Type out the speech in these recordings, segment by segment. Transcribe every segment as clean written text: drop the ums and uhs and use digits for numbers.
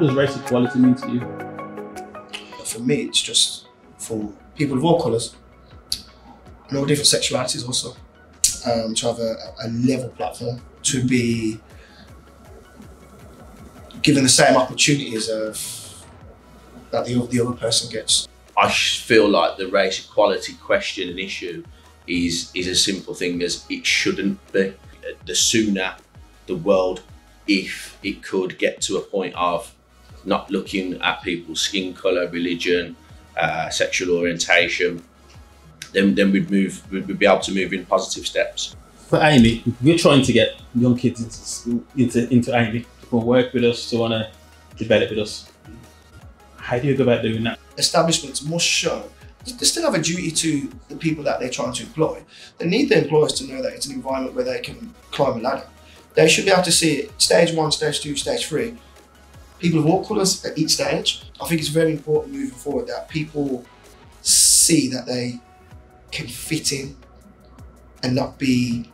What does race equality mean to you? For me, it's just for people of all colours and all different sexualities also, to have a level platform, to be given the same opportunities that the other person gets. I feel like the race equality question and issue is a simple thing as it shouldn't be. The sooner the world, if it could, get to a point of not looking at people's skin colour, religion, sexual orientation, then we'd be able to move in positive steps. For Amey, we're trying to get young kids into school, into Amey. People work with us, to want to develop with us. How do you go about doing that? Establishments must show they still have a duty to the people that they're trying to employ. They need their employers to know that it's an environment where they can climb a ladder. They should be able to see it, stage one, stage two, stage three. People of all colours at each stage. I think it's very important moving forward that people see that they can fit in and not be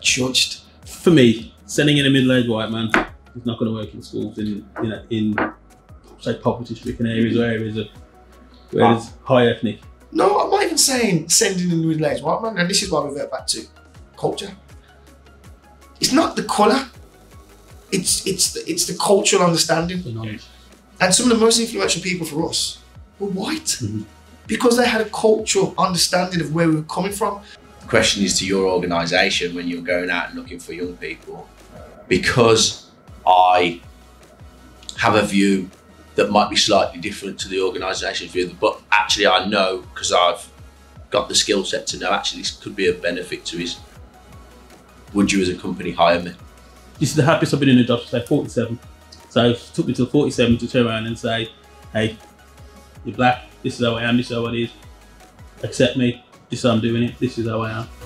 judged. For me, sending in a middle-aged white man is not going to work in schools in say poverty-stricken areas or areas of where there's high ethnic. No, I'm not even saying sending in a middle-aged white man, and this is why we revert back to culture. It's not the colour, it's the cultural understanding. And some of the most influential people for us were white. Mm-hmm. Because they had a cultural understanding of where we were coming from. The question is to your organisation when you're going out and looking for young people, because I have a view that might be slightly different to the organisation's view, but actually I know, because I've got the skill set to know, actually this could be a benefit to his. Would you as a company hire me? This is the happiest I've been in a job since like 47. So it took me till 47 to turn around and say, hey, you're black, this is how I am, this is how it is. Accept me, this is how I'm doing it, this is how I am.